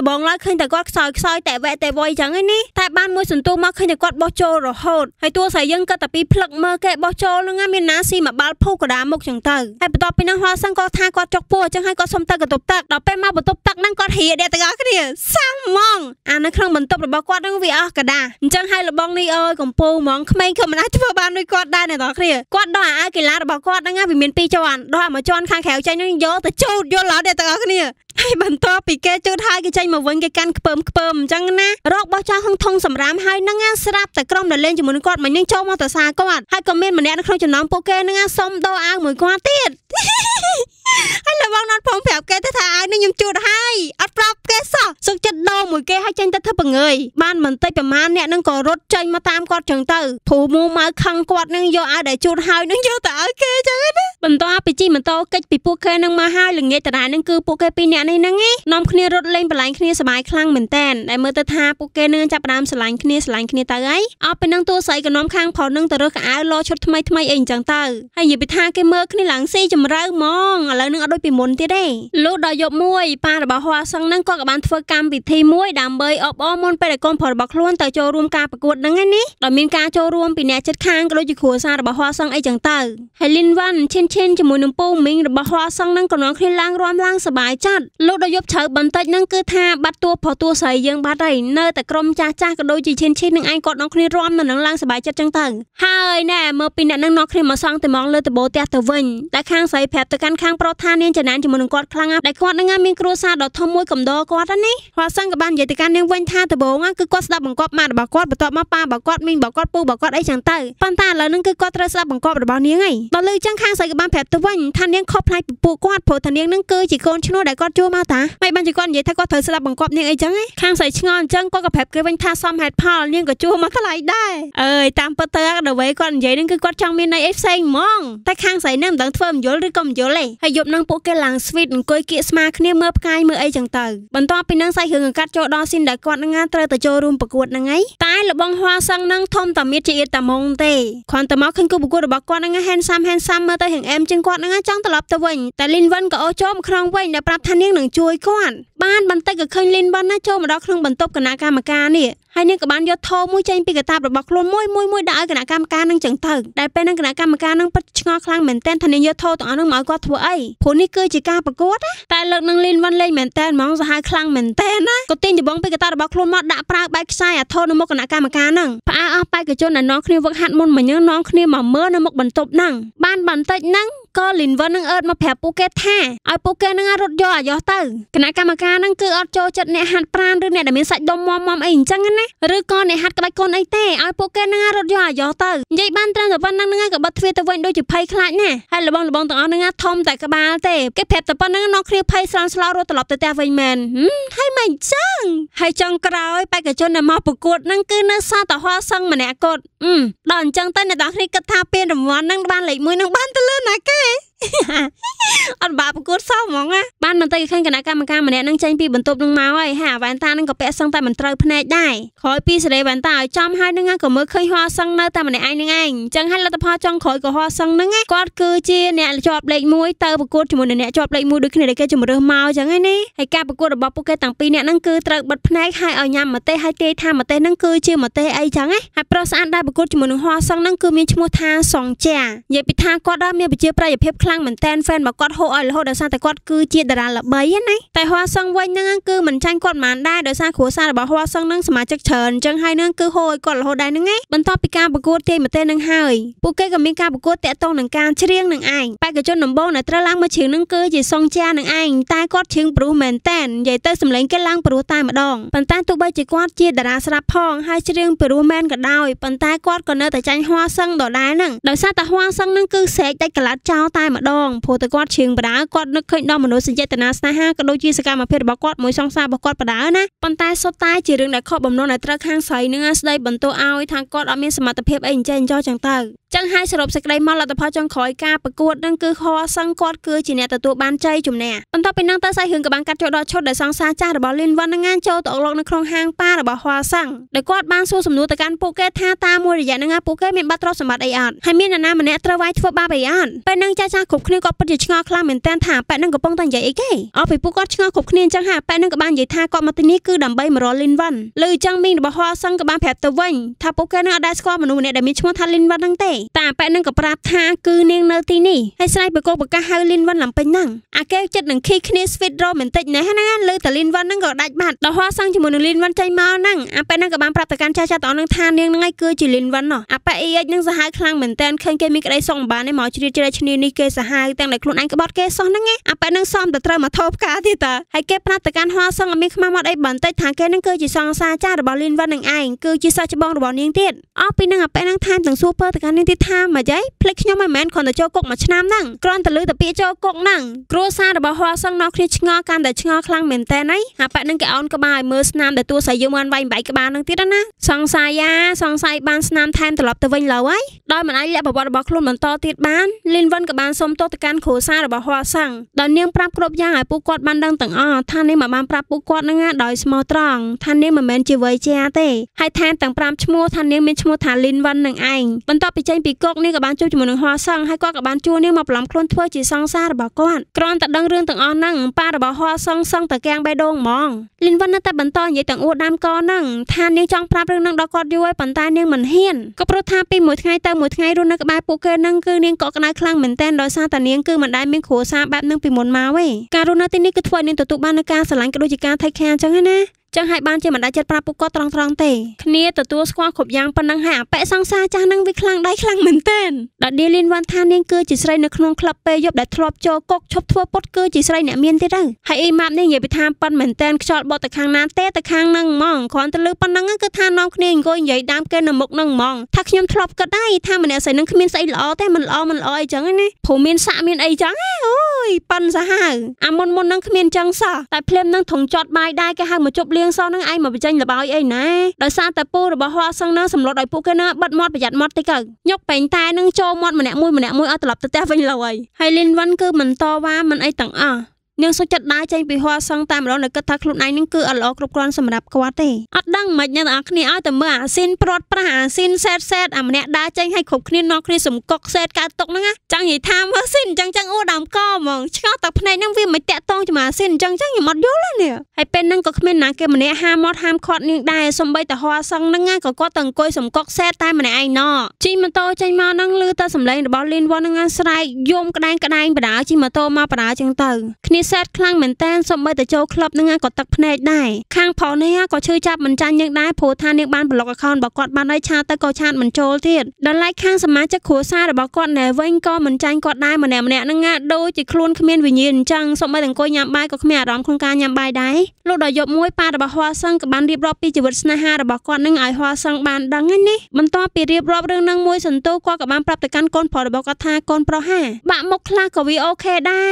บองร้อยขึ้นแต่กอดซอยซอยแต่แวะแต่บอยจังไอ้นี่แต่บ้านมวยส่วนตัวมากขึ้นแต่กอดบอโจรโหดให้ตัวใส่ยังก็แต่ปีพลักเมื่อแกบอโจรงั้นมีน้าซีมาบ้านพูกระดามกจังเตอร์ให้ประตอไปนั่งหัวสังกอดทากอดจกปัวจังให้กอดสมตะกระตบตักเราไปมาบนตบตักนั่งกอดเฮียเดตะกอดเนี่ยซ้ำมองอ่านนั่งครั้งบนตบหรือบกอดนั่งวีออกระดาจังให้เราบองนี่เอ้ยกับปูมองขมิ้นขมิ้นน่าจะพอบ้านด้วยกอดได้ในตอกเนี่ยกอดดอยอากิลาหรือบกอดนั่งงั้นวิมินปีจวนดอยมาจวนคางแขวใจนั่งโยแต่โจโยหล่อเดตะกอดเนี่ยให้บรรทอปีแกจูดไทยกิจใจมาวนกิการเปิมเปิมจังนะรอกบ่จ้าห้องทงสำรามให้นั่งงานสลับแต่กล้องเดินเล่นจมูกกอดมันยังโจมอเตอร์ไซค์กอดให้คอมเมนต์มาแนะนำเขาจะน้องโปเกนั่งงานส้มโดอาเหมือนกวาดติดให้ระวังนอนพองแผลแกแต่ทายนี่ยังจูดให้อัดปรับแกซะสุดจัดโดเหมือนแกให้ใจแต่เธอเป็นเงยบ้านมันเตยประมาณเนี่ยนั่งกอดรถใจมาตามกอดจังเตอร์ผูมูมาคังกอดนั่งโยอาได้จูดให้นั่งโยแต่แกจังนะบรรทอปีจีบรรทอกิจปีโปเกนั่งมาให้หรือเงยแต่ทายนั่งคือโปเกปีเนี่ยนั่งน้องคนนี้รถเล่นปลายคนนี้สบายคลั่งเหมือนแตนไอเมื่อตาทาปุกเกเนื่องจับรามสลายคนนี้สลายคนนี้ตาไอเอาไปนั่งตัวใส่กับน้องข้างพอนั่งแต่รถกระอ้ายรอชดทำไมทำไมเองจังเตอร์ให้หยิบไปทาแกเมื่อคนนี้หลังซี่จำไรมองอะไรนึงเอาด้วยปีมนที่ได้ลูกดอยยบมวยปลาดบ่อหัวซังนั่งกอดกับบ้านทัวร์กรรมปิดทีมวยดำเบยอบอ้อมมนไปแต่กองพอดบ่อคล้วนแต่โจรวมการประกวดนั่งไงนี่ดอกมินการโจรวมปีแหนจัดค้างกับลูกจีขัวซาดบ่อหัวซังไอจังเตอร์ให้ลินวันเช่นเช่นจมูกน้ำปูมิงดบ่อหัวซังนั่งกับน้องคนนี้ล้างร่ำล้างสบายจัดลูกดอยยบเฉยบรรทัดนั่งคือท่าบัดตัวพอตัวใส่ยังบัดได้เนอแต่กรมจ้าจ้าก็โดยจีเชนเชนหนึ่งไอ้กอดน้องครีร้อมนั่งล่างสบายจัดจังตังเฮ้ยแน่เมื่อปีนั่งน้องครีมาซองแต่มองเลยแต่โบเตะแต่เวินแต่ข้างใส่แผลแต่การข้างปลอดท่าเนี่ยจะนั้นจะมันกอดคลั่งได้กอดนั่งมีครัวซาดดอกทอมมวยกับดอกอดอันนี้พอสั่งกับบ้านใหญ่แต่การเนี่ยเวินท่าแต่โบงั้นคือกอดสลับบังกอดมาบังกอดบังกอดมาปาบังกอดมิงบังกอดปูบังกอดไอ้จังตังปันตาแล้วนั่งคือกอดเตะสลับบังกอดแบบนี้ไงตอนเลยจ้างข้างใส่กับบ้านแผลแต่เวินท่านเนี่ยครอบไล่ปูกอดโผท่านเนี่ยนั่งคือจีโกนชโนได้กอดจูมาตาไม่บรรจุก้อนใหญ่ถ้าก็เธอสลับบังกอบเนี่ยไอ้จังไงข้างใส่ชงอนจังก็กระแผบเกยเป็นท่าซ้อมแฮตพอลเนี่ยก็จูมาทลายได้เอ้ยตามประเตอร์เดี๋ยวไว้ก้อนใหญ่นั่นคือก้อนจังมีในเอฟเซงมองแต่ข้างใส่น้ำดังเฟิร์มโยลหรือกลมโยลเลยให้ยบนางโปเกลังสวิตน์ก้อยเกียสมาคเนี่ยเมื่อปลายเมื่อไอ้จังเตอร์บรรทอเป็นนางใส่เหืองกัดโจดอสินได้ก้อนงานเตอร์แต่โจรุมประกวดนังไงตายหลบบองหัวซังนางทอมตามิจิเอตามงเตควันตะมอขึ้นกูประกวดบอกก้อนงานแฮนซัมแฮนซัมเมื่อเตอร์เห็นเอ็มจึงก้อนงานจังตลอดตะวันแต่ลินวันก็โอโจมครองเว้นได้ปรับท่านเนี่ยหนึ่งจุยก้อนบ้านบันเตกับเคยเล่นบ้านน่าโจมเราเครื่องบรรทบกับนากรรมการนี่ให้เนี่ยกับบ้านยอดทอมวยใจปีกตาแบบบอกลมมวยมวยมวยได้กับนากรรมการนั่งจังเถิดได้เป็นนั่งกับนากรรมการนั่งปัดงอคลังเหม็นเต้นทันเนี่ยยอดทอต้องเอานั่งหมายกอดถั่วไอ้ผลนี่คือจีการประกวดนะแต่เลิกนั่งเล่นวันเล่นเหม็นเต้นมองสหายคลังเหม็นเต้นนะก็เต้นจะบ้องปีกตาแบบบอกลมมอดด่าปลาใบใส่อะทอนมกกับนากรรมการนั่งพาเอาไปกับโจนน้องคลีวักหัดมนเหมือนยังน้องคลีหม่อมเมื่อนมกบรรทบนั่งบ้านบันเตนั่งก็ลินวันนั่งเอิร์ดมาแผลปูเกตแท้เอาปูเกตนั่งรถยอดยอเตอร์คณะกรรมการนั่งคืออดโจจัดเนี่ยหัดปราณหรือเนี่ยเดี๋ยวมีใส่ดมมอมมอมเองจังงั้นนะหรือก่อนเนี่ยหัดกับใบก้นไอเต้เอาปูเกตนั่งรถยอดยอเตอร์ยายบ้านตรังแต่วันนั่งนั่งกับบัตรเวตเวนโดยจุดไพ่คลาดเนี่ยให้ระวังระวังต้องเอานั่งทอมแต่กระบาลเต้เก็บแผลแต่วันนั่งนอกเคลียร์ไพ่สลามสลาวรถตลอดแต่แต่ไฟแมนให้ไม่จังให้จังกระไรไปกับโจเนี่ยมาประกวดนั่งคือเนื้อซาต่อหัวซังมาเนี่ยกดอืมดอนจังเต้เนี่ยตอนนี้กระทาเปลี่ยนรางวัลนั่งบ้านไหลมือนั่งบ้านตะลื่นนะแกอันบาปกูซ้อมมองอ่ะบ้านมันเตยขึ้นคณะกรรมการมาแนะนั่งใจปีบรรทุบลงมาไว้หาแวนตานั่งกับแปะซังแต่มันเตยพนักได้ขอปีเสด็จแวนตาจอมให้นั่งงานกับมือเคยหัวซังเนื้อแต่มันในไอ้นั่งไงจังให้เราแต่พอจังขอยกับหัวซังนั่งไงกอดคือจีเนี่ยจอบเล็กมวยเตยประกวดจมูกเนี่ยจอบเล็กมวยดูขึ้นในแกจมูกเริ่มเมาจังไงนี่ให้การประกวดแบบพวกแกต่างปีเนี่ยนั่งคือเตยบัดพนักให้เอายามมาเตยให้เตยทำมาเตยนั่งคือจีมาเตยไอจังไงให้ประสานได้ประกวดจมูกหัวซังนั่งคือมีจมูกทาสองแฉะอย่าไปทากอดได้เมียไปเจี๊ยบประหยัดเพียบคลั่งเหมือนแตนแฟนบ อดโหดโหดเดี๋ยวซาแต่กอดคือเจี๊ยดดาราละเบย์ยันไงแต่หัวซังวันนั่งคือเหมือนชันกอดมันได้เดี๋ยวซาขู่ซาแต่บอกหัวซังนั่งสมาชิกเชิญจังให้นั่งคือโหดกอดโหดได้นั่งไงบรรทอปิกาปกูเตยมาเตยนั่งหายปุกเกกับมิกาปกูเตยตองหนังการเชียงหนังไอ้ไปกับจนหนุ่มโบ้หน่ะตะล้างมาเชียงนั่งคือจีซองเจ้าหนังไอ้ตายกอดเชียงปรูเหม็นแตนใหญ่เตยสำเร็จก็ล้างปรูตายมาดองปันตาตัวใบจีกอดเจี๊ยดดาราสลับพองให้เชียงปรูเหม็นกับดาวปันตากอดกันเนอแต่จันหัวซังดอได้นั่งเดี๋ยวซาแต่หัวซังนั่งคือเสกได้กระลัดเจ้าตายมาดองโพตกอดเชียงปลากอดนึกเคยดอมมนุษย์สัญญาตนาสนาห้าก็โดยจีสกามาเพชรบอกกอดมวยซองซาบอกกอดปลานะปันตายสดตายจีเรื่องได้ข้อบ่มนอนในตะข้างใส่เนื้อใส่บรรทุกเอาทางกอดอเมสมาตเพชรเองเจนจ่อจังเตอร์จังให้สรุปสกายมอลลัตพอจังคอยกาประกวดนั่งคือคอซังกอดคือจีเนตตัวบ้านใจจุ่มแน่ปันตอเป็นนั่งตาใส่หึงกับบางกัดโจดชดได้ซองซาจ้าหรือบอลลินวันนั่งงานโจตกลงในคลองห้างป้าหรือบอหัวซังได้กอดบ้านสู้สมนุตการปูเกตท่าตามวยใหญ่นั่งงานปูเกตมีบัตรทรัพย์สมบัติไออัดให้มีนานามันแน่ตระไว้ทั่วบ้าไปอัดไปนั่งจ้าจ้าขบคลีกอดปฏิชงอคลาเหมือนแตนถามแปะนั่งกับป้องตันใหญ่ไอ้แก่เอาไปปูกอดชงอขบคลีจังหาแปะนั่งกับบ้านใหญ่ท่ากอดมาตีนี้คือดับใบมารอลินวันเลยจังมีหรือบอหัวซังกับบ้านแผลตะวันถ้าปูเกตนั่งได้สกอมนุเนี่ยได้มีช่วงทันลินวันนั่งเตะแต่แปะนั่งกับปราบท่าคือเนียงเนตีนี่ให้ใส่ไปโกบกับฮาลินวันหลังไปนั่งอาแก้วจัดหนังคีคเนสฟิตโรเหมือนติดในห้างนั่งเลยแต่ลินวันนั่งก็ได้บัตรดอกหัวซังจมูกหนึ่งลินวันใจมานั่งอาแปะนั่งกับบ้านปราบตะการชาชาต่อนั่งทานเนียงนั่งไงคือจีลินวันเนาะอาแปะเอเยนั่งสหายคลังเหมือนแตนเคยแกมีกระไดส่งบ้านในหมอจุดเจริญชนีนี่เกสหายแต่งในคลุนอันก็บอดเกสอนนั่งไงอาแปะนั่งซ้อมแต่เตรมาทบกาที่ตาให้แกปราบตะการหัวซังมีขมาหมดไอ้บันติดทางแกนั่งคือจีซองซาจ้าดอกลินวันหนึ่งไอคือจีซาจะบ้องดอกเนียงติดอ้อปีนั่งอาแปะนั่งทานถึงซูเปอร์ตะการนี่ติดท่ามาใจพลิกย้อมมาแมนคอนแต่โจกกมาชนะนั่งกรอนตะลือแต่ปีโจกกนั่งครัวซาดบะหัวซังนอกนี่ชงอการแต่ชงอคลังเหม็นแต่ไหนหาแปะนั่งแกออนกระบายมือสนามแต่ตัวใส่ยมันใบใบกระบาลนั่งติดนะซองสายยาซองสายบานสนามแทนตลอดตะวันเหลาไว้โดยมันไอเละบะบอดบะคลุนเหมือนต่อติดบานลินวันกับบานสมโตตะการครัวซาดบะหัวซังตอนเนียงปรับครบย่างไอปูกอดบันดังต่างอ้อท่านนี่มาบานปรับปูกอดนั่งอ่ะโดยสมอตรองท่านนี่มาแมนจีไวเจ้าเต้ให้แทนต่างปรามชั่วโมท่านนี่เป็นชั่วโมทานลินวันหนึ่งไอ้บรรดาปีเจนปีกกนี่กับบานจูจมูกหนึ่งหัวซังให้กอดกับบานจูนี่มาปลอมคลุนทั่วจีซองซาดบะกอดกรอนตัดดังเรื่องต่างอ้อนั่งป้าดบะหัวซังซังตะแกงใบดงมองลินวันนั่งแต่บรรดาใหญ่ต่างอวดน้ำกอนั่งท่านนี่จ้องปรับเรื่องนั่งดอกกอดด้วยปันตาเนี่ยเหมือนเฮียนก็เพราะท่าปีหมดไงแต่หมดไงรุ่นนักบายปูเกนั่งคือเนี่ยเกาะกระไดคลั่งเหมือนเต้นดอยซาแต่เนี่ยคือมันได้ไม่โขซาแบบนึงปีหมดมาเว้ยการรุ่นนั่นที่นี่คือถ้วยเนี่ยตัวตุกบ้านนักการสลันกระดูจิการไทยแคนจังไงนะจังให้บ้านเจมันได้จัดปลาปุกก็ตรองตรองเตะคเนียแต่ตัวสควอขบยางปนังหาแปะซังซาจานั่งวิคลังได้คลังเหมือนเต้นดอดเดลินวันท่านเนี่ยคือจิตใส่ในคลองคลับเปยยบได้ทลบโจกกชบทั่วปดคือจิตใส่เนี่ยเมียนที่ดังให้อีมาบเนี่ยอย่าไปทำปันเหมือนเต้นจอดบอตะคางน้ำเตะตะคางนั่งมองคอนตะลือปันนั่งก็ท่านน้องเนี่ยก็ใหญ่ดามแกนมกนั่งมองทักยมทลบก็ได้ท่ามันเนี่ยใส่นั่งเมียนใส่หล่อแต่มันหล่อมันลอยจังไงผมเมียนสะเมียนไอจังโอ้ยปันสะห่างอามนมนนั่งเมียนจังสะแต่เพลมนั่งถงจอดไม้ได้แกห่างมาจบเลี้ยซอนั่งไอมาไปจังระบายไอ้นะโดยซาแต่ปูหรือบ่หัวซังนั่งสำรวจไอ้ปูแค่นั้นบัดมอดประหยัดมอดติเกิลยกเป็นตายนั่งโจมอดมันแหนะมุ้ยมันแหนะมุ้ยเอาตลับตะแทบไปเลยให้ลินวันคือมันต่อว่ามันไอต่างอ่ะยังสนใจได้ใจไปหัวซังตามเราในกระทะคลุนไอ้นั่งคืออัลลอฮ์กรุบกรอนสำหรับกวาดเตอัดดั้งมันยังอักนี่เอาแต่เมื่อสิ้นปลดประหารสิ้นแซดแซดอ่ะมันแหนะได้ใจให้ขบคลีนนอกคลีนสมกกแซดการตกนั่งอะจังหิทามว่าสิ้นจังจังอู้ดำก้อมองเช้าตักพนัยนั่งวิ่งไม่แตะต้องจะมาสิ้นจังจังอย่างมัดยุ่งแล้วเนี่ยให้เป็นนั่งก็เขม็นนะเกมันเนี่ยห้ามมอดห้ามคอดนี่ได้สมใบแต่หัวซังนั่งง่ายก็ก็ตังโกยสมกกแซดตายมันไอ้นอจีมันโตใจมานั่งลือตาสำเร็จบอลลินวันนั่งงานสไลโยมกระไดกระไดปลาจีมันโตมาปลาจังเตอคลีนแซดคลั่งเหมือนแตนสมใบแต่โจคลับนั่งงานก็ตักพนัยได้ข้างพอเนี่ยก็ชื่อจับมันจันยังได้โพธาเนี่ยบ้านปลอกกระคอนบอกกอดบ้านได้ชาตะกอชาติมันโจเทียดดันไล่ข้างสมาจะขู่ซาแต่บอกกอดไหนเว้งก็มันจันกอดได้มันแหนมเนี่ยนั่งงานโดยจีคลุนเขม็นวิญญาณจังสมใบแต่โกยยามใบก็เขม็นร้องโครงการยามใบได้โลดยบมวยปลาดบะหัวซังกับบ้านเรียบรอบปีจิวสนาฮาดบะกอดนั่งไอหัวซังบ้านดังงั้นนี่มันต้องปีเรียบรอบเรื่องนั่งมวยสันโตกว่ากับบ้านปรับแต่การก้นพอดบะกอดทาก้นเพราะห้าบะมกคลากับวีโอเคได้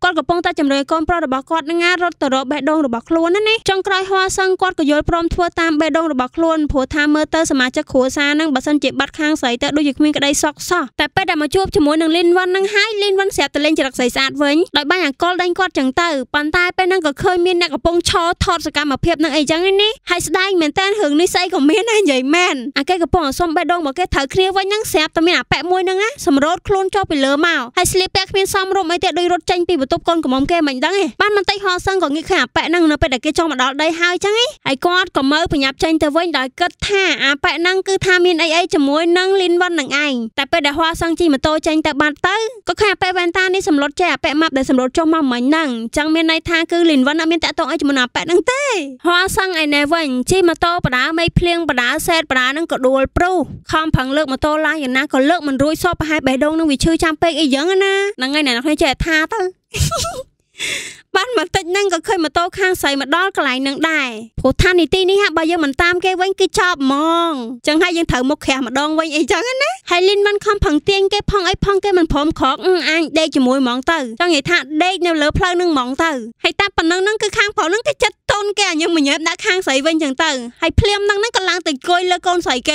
กอดกับปงตาจำเลยก้นเพราะดบะกอดนั่งงารถตระบะดงดบะคล้วนนั่นนี่จังไกรหัวซังกอดกับโยนพร้อมทั่วตามบะดงดบะคล้วนผัวทาเมอร์เตอร์สมาชิกโขซานั่งบัสันเจ็บบัดข้างใส่แต่ดูยิ่งมีกระไดซอกซ่าแต่ไปดำมาจูบจมูกนั่งเล่นวันนั่งไฮเล่นวันเสียแต่เล่นจะรักใส่สะอาดเว้นโดยบ้านอย่างกอดดันกอดจังเตอร์ปันตายไปนั่งก็เคยมีนักกับปงชอทอดสกามาเพียบนั่งไอ้จังนี่ให้สไตล์เหมือนแตนหึงนิสัยของเมียนายใหญ่แมนอาแกกระป๋องส้มใบดงบอกแกเถาเคลียไว้นั่งแสบแต่ไม่หนาแปะมวยนั่งอ่ะสมรสโคลนโจไปเลือเมาให้สลิปแปะเมียนซ้อมรวมไอเตะโดยรถจังปีประตูก้นกับมอมแกมา mình đắng ấy ban mình tay ho sang còn nghĩ khả bẹ năng nó bẹ để cái trong mà đó đây hai chăng ấy ai có còn mơ phải nhập tranh tới với đói cất thả à bẹ năng cứ tham miên ấy ấy chấm muối năng liên văn năng ảnh tại bẹ để hoa sang chi mà tôi tranh tới bàn tới có khả bẹ bàn ta đi sầm lót trẻ bẹ mập để sầm lót trong mầm mình năng chẳng miên này tha cứ liên văn ở miên tại tôi ấy chấm mà bẹ năng tê hoa sang ấy này vần chi mà tôi bà đá mấy pleang bà đá sét bà đá năng cột đuôi pro không phẳng lực mà tôi la như na còn lực mình rối so hai bẹ đông nó bị chưa chăm pe ấy dở na năng ngày này nó hay trẻ tha tớiบ้านมาติดนั่งก็เคยมาโตข้างใส่มาดอลกลายนังได้โหท่านอีตีนี่ฮะบายมันตามแกไว้ก็ชอบมองจังให้ยังเถอะมกแขมาดองไว้ไอ้จังนะให้ลินมันคำผังเตียงแกพองไอ้พองแกมันพอมขอกอันเด็กจมูกมองเตอจังไอ้ท่าเด็กเนี่ยเลือเพลินนึงมองเตอให้ตาปนนั่งนั่งก็ข้างเผานั่งก็จัดต้นแกยังเหมือนเย็บด้าข้างใส่ไว้จังเตอให้เพลียมนั่งนั่งก็ล้างติดกลอยแล้วก้นใส่แก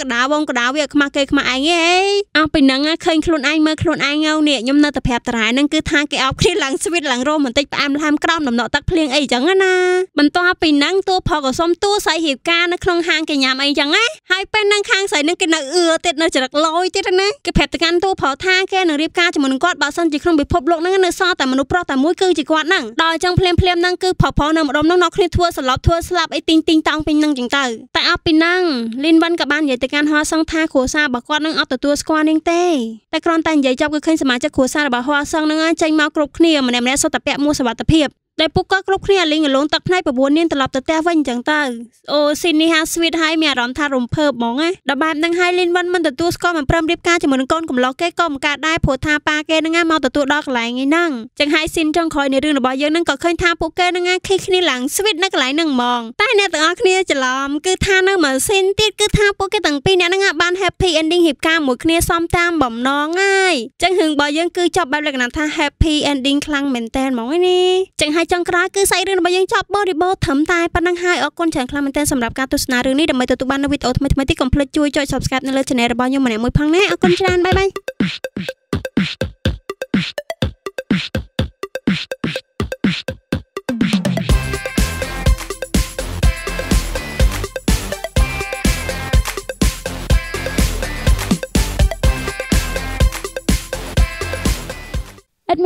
กระดาวงกระดาวเวียกมาแกมาไอ้เงี้ยเอาไปนั่งเคยคลุนไอ้เมื่อคลุนไอ้เงาเนี่ยยมน่าตะแผลตรายนั่งก็ทางแกเอาคลีหลังสวิตหลังโรมันติดอามทำกล้ามดำเนาะตักเพลียงไอ้จังอะนะมันต้องไปนั่งตัวพอกับส้มตัวใส่หีบกาในคลองหางแกยามไอ้จังไงให้เป็นนั่งข้างใส่นั่งกันเอือเต็ดนั่งจะรักลอยเต็ดนะแกแผลตะกันตัวพอท่าแกนั่งรีบกาจมูกกอดบาสันจีคลองไปพบโลกนั่งนั่งซ้อแต่มนุษย์เพราะแต่มุ้ยกือจีกวาดนั่งดอยจังเพลียงเพลียงนั่งกือพอพอนั่งดมน้องนกคลีทัวสลับทัวสลับไอ้ติงติงตองเป็นนั่งจังเต๋อแต่เอาไปนั่งลินวันกับบ้านใหญ่ตะกันฮอสังท่าขัวซาบักกอดนั่งเอาแต่ตัวสควอนิ่งเต้แต่กรอนแต่ใหญ่จับกือขึ้นสมาจะขัวซาบักฮอสังนั่งใจมากรุบเคียมันแหนมแน่โซตะแปะมัวสวัสดิเพียบได้ปุ๊กก็คลุกเคลียลิงหลงตักไพ่ประบวนเนียนตลับตะแต้วันจังเตอโอซินนี่ฮะสวีทไฮเมียร้อมทารมเพิบมองไงดับแบบนั่งไฮลินวันมันตะตัวสกอมันเพิ่มรีบก้าจมูกก้นกลมล็อกแก้ก้มกาได้โผทาปาแกนั่งง่าเมาตะตัวดอกไหลไงนั่งจังไฮซินจ้องคอยในเรื่องระบายเยอะนั่งก็เคยทาปุ๊กแกนั่งง่าขี้ขี้หลังสวีทนักไหลนั่งมองใต้เนี่ยต่างเคลียจะล้อมคือทานั่งเหมือนซินติดคือทาปุ๊กแกต่างปีเนี่ยนั่งง่าบ้านแฮปปี้เอนดิ้งหีบก้าหมดเคลียซ้อมตามบ่มน้องง่ายจังหึงบอยเยอะคือจบแบบหลักนั้นทาแฮปปี้เอนดิ้งคลังเหม็นแตนมองไอ้นี่จังไฮจังกระคือใส่เรื่องบางยังชอบโบดิโบถมตายปันนังไฮออกคนเฉินคลามันเต้นสำหรับการตุสนาเรื่องนี้ดำเนินตัวตุบันนวิทย์โอทำไมทำไมที่กลมเพลิดจุยจอย subscribe ในเลือดชนะระบายยมมันแหนมวยพังแน่ออกคนชนะบายบาย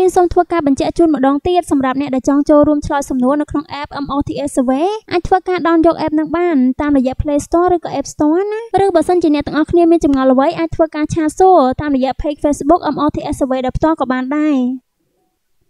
มีส่งทัวร์การบรรจุจุนหมดดองเตี้ยสำหรับเนี่ยได้จองโจรูมชลอยสำนวนในคลองแอป เอ็ม โอ ที เอส Survey อันทัวร์การดาวน์ยกแอปนักบ้านตามระยะ Play Store หรือก็ App Store นะหรือบัตรสัญญาเนี่ยต้องเอาเคลียร์มีจำนวนเอาไว้อันทัวร์การชาโซตามระยะเพจ Facebook เอ็ม โอ ที เอส Survey ดับต่อกับบานได้